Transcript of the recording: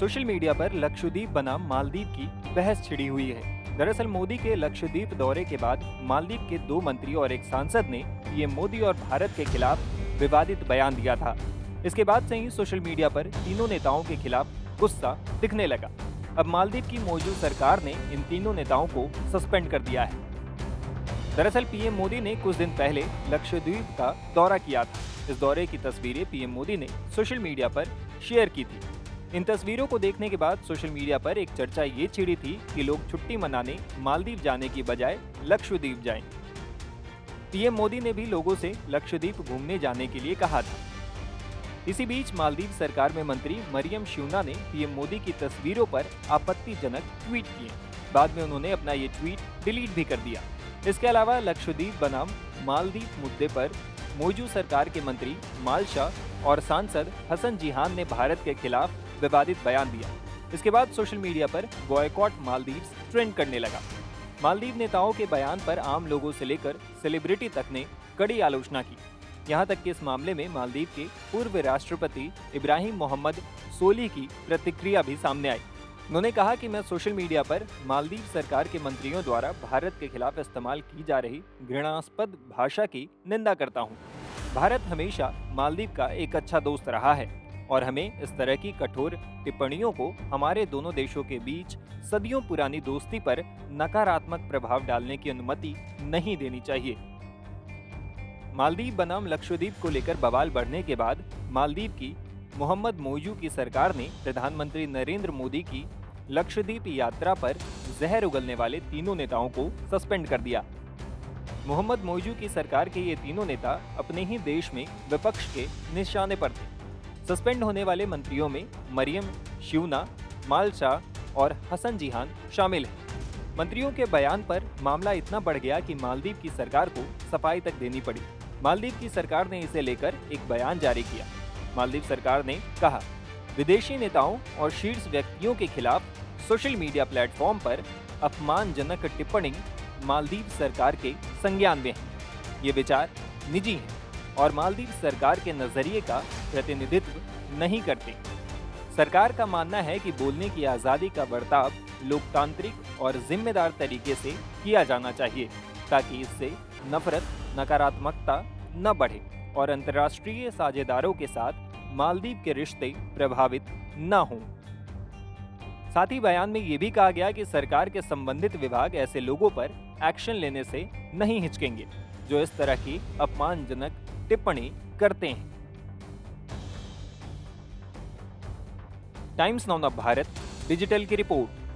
Social media पर लक्षद्वीप बनाम मालदीव की बहस छिड़ी हुई है। दरअसल मोदी के लक्षद्वीप दौरे के बाद मालदीव के 2 मंत्री और एक सांसद ने पीएम मोदी और भारत के खिलाफ विवादित बयान दिया था। इसके बाद से ही सोशल मीडिया पर तीनों नेताओं के खिलाफ गुस्सा दिखने लगा। अब मालदीव की मौजूदा सरकार ने इन तीनों नेताओं को सस्पेंड कर दिया है। दरअसल पीएम मोदी ने कुछ दिन पहले लक्षद्वीप का दौरा किया था। इस दौरे की तस्वीरें पीएम मोदी ने सोशल मीडिया पर शेयर की थी। इन तस्वीरों को देखने के बाद सोशल मीडिया पर एक चर्चा ये छिड़ी थी कि लोग छुट्टी मनाने मालदीव जाने की बजाय लक्षद्वीप जाएं। पीएम मोदी ने भी लोगों से लक्षद्वीप घूमने जाने के लिए कहा था। इसी बीच मालदीव सरकार में मंत्री मरियम शिउना ने पीएम मोदी की तस्वीरों पर आपत्तिजनक ट्वीट किए। बाद में उन्होंने अपना ये ट्वीट डिलीट भी कर दिया। इसके अलावा लक्षद्वीप बनाम मालदीव मुद्दे पर मोइजू सरकार के मंत्री मालशाह और सांसद हसन जीहान ने भारत के खिलाफ विवादित बयान दिया। इसके बाद सोशल मीडिया पर बॉयकॉट मालदीव्स ट्रेंड करने लगा। मालदीव नेताओं के बयान पर आम लोगों से लेकर सेलिब्रिटी तक ने कड़ी आलोचना की। यहां तक कि इस मामले में मालदीव के पूर्व राष्ट्रपति इब्राहिम मोहम्मद सोली की प्रतिक्रिया भी सामने आई। उन्होंने कहा कि मैं सोशल मीडिया पर मालदीव सरकार के मंत्रियों द्वारा भारत के खिलाफ इस्तेमाल की जा रही घृणास्पद भाषा की निंदा करता हूं। भारत हमेशा मालदीव का एक अच्छा दोस्त रहा है और हमें इस तरह की कठोर टिप्पणियों को हमारे दोनों देशों के बीच सदियों पुरानी दोस्ती पर नकारात्मक प्रभाव डालने की अनुमति नहीं देनी चाहिए। मालदीव बनाम लक्षद्वीप को लेकर बवाल बढ़ने के बाद मालदीव की मोहम्मद मोइजू की सरकार ने प्रधानमंत्री नरेंद्र मोदी की लक्षद्वीप यात्रा पर जहर उगलने वाले तीनों नेताओं को सस्पेंड कर दिया। मोहम्मद मोइजू की सरकार के ये तीनों नेता अपने ही देश में विपक्ष के निशाने पर थे। सस्पेंड होने वाले मंत्रियों में मरियम शिउना, मालशाह और हसन जीहान शामिल हैं। मंत्रियों के बयान पर मामला इतना बढ़ गया कि मालदीव की सरकार को सफाई तक देनी पड़ी। मालदीव की सरकार ने इसे लेकर एक बयान जारी किया। मालदीव सरकार ने कहा, विदेशी नेताओं और शीर्ष व्यक्तियों के खिलाफ सोशल मीडिया प्लेटफॉर्म पर अपमानजनक टिप्पणी मालदीव सरकार के संज्ञान में है। ये विचार निजी हैं और मालदीव सरकार के नजरिए का प्रतिनिधित्व नहीं करते। सरकार का मानना है कि बोलने की आज़ादी का बर्ताव लोकतांत्रिक और जिम्मेदार तरीके से किया जाना चाहिए ताकि इससे नफरत, नकारात्मकता न बढ़े और अंतर्राष्ट्रीय साझेदारों के साथ मालदीव के रिश्ते प्रभावित न हों। साथ ही बयान में ये भी कहा गया कि सरकार के संबंधित विभाग ऐसे लोगों पर एक्शन लेने से नहीं हिचकेंगे जो इस तरह की अपमानजनक टिप्पणी करते हैं। टाइम्स नाउ नवभारत डिजिटल की रिपोर्ट।